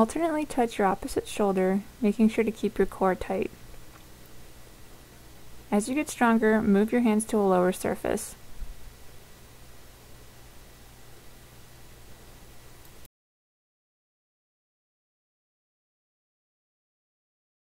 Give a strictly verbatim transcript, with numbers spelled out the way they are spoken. Alternately touch your opposite shoulder, making sure to keep your core tight. As you get stronger, move your hands to a lower surface.